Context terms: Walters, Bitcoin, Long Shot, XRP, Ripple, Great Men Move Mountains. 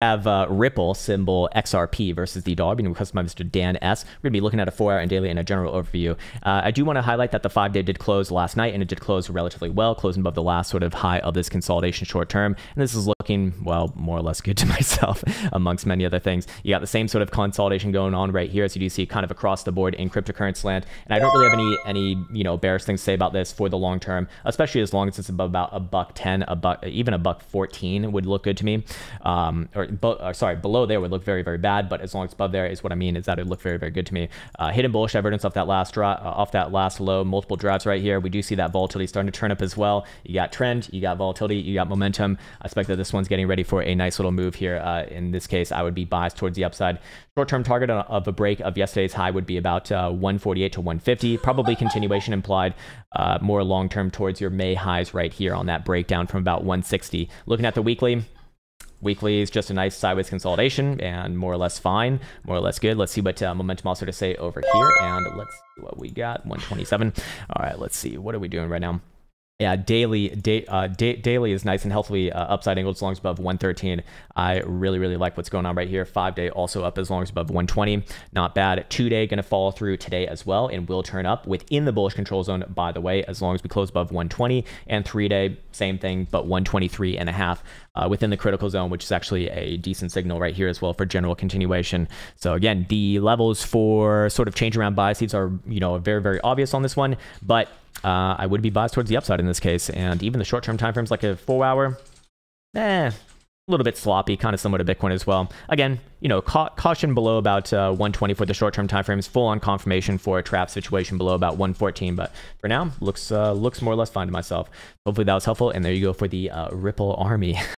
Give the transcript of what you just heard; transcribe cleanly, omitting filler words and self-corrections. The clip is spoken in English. have Ripple symbol XRP versus the dollar, being requested by Mr. Dan S. We're going to be looking at a 4-hour and daily and a general overview. I do want to highlight that the 5-day did close last night, and it did close relatively well, closing above the last sort of high of this consolidation short term. And this is looking, well, more or less good to myself, amongst many other things. You got the same sort of consolidation going on right here, as you do see kind of across the board in cryptocurrency land. And I don't really have any bearish things to say about this for the long term, especially as long as it's above about $1.10, even $1.14 would look good to me. Below there would look very, very bad, but as long as above there is what I mean, is that it would look very, very good to me. Hidden bullish evidence off that last drop, off that last low, multiple drives right here. We do see that volatility starting to turn up as well. You got trend, you got volatility, you got momentum. I expect that this one's getting ready for a nice little move here. In this case, I would be biased towards the upside. Short-term target of a break of yesterday's high would be about 148 to 150, probably continuation implied. More long-term towards your May highs right here on that breakdown from about 160. Looking at the weekly. Weekly is just a nice sideways consolidation and more or less fine, more or less good. Let's see what momentum also to say over here, and let's see what we got. 127. All right, let's see. What are we doing right now? Yeah, daily is nice and healthily upside angled as long as above 113. I really, really like what's going on right here. 5-day also up as long as above 120. Not bad. 2-day going to follow through today as well and will turn up within the bullish control zone, by the way, as long as we close above 120. And 3-day, same thing, but 123.5 within the critical zone, which is actually a decent signal right here as well for general continuation. So again, the levels for sort of change around biases are, very, very obvious on this one, but I would be biased towards the upside in this case. And even the short-term time frames, like a 4-hour, a little bit sloppy, kind of similar to Bitcoin as well. Again, caution below about 120 for the short-term time frames, full-on confirmation for a trap situation below about 114. But for now, looks more or less fine to myself. Hopefully that was helpful. And there you go for the Ripple Army.